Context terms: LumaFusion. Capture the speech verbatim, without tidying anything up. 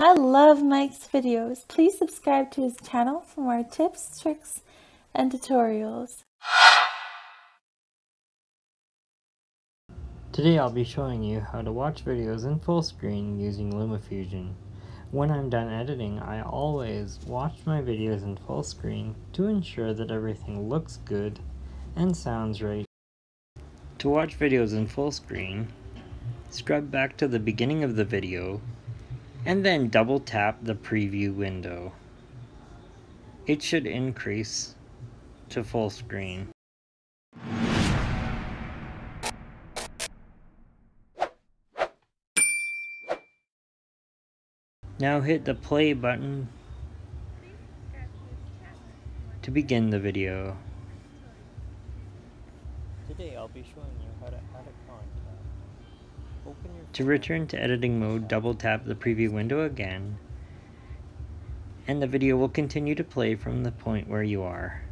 I love Mike's videos. Please subscribe to his channel for more tips, tricks, and tutorials. Today I'll be showing you how to watch videos in full screen using LumaFusion. When I'm done editing, I always watch my videos in full screen to ensure that everything looks good and sounds right. To watch videos in full screen, scrub back to the beginning of the video and then double tap the preview window. It should increase to full screen. Now hit the play button to begin the video. Today I'll be showing you how to add a contact. Open your to return to editing mode, double tap the preview window again, and the video will continue to play from the point where you are.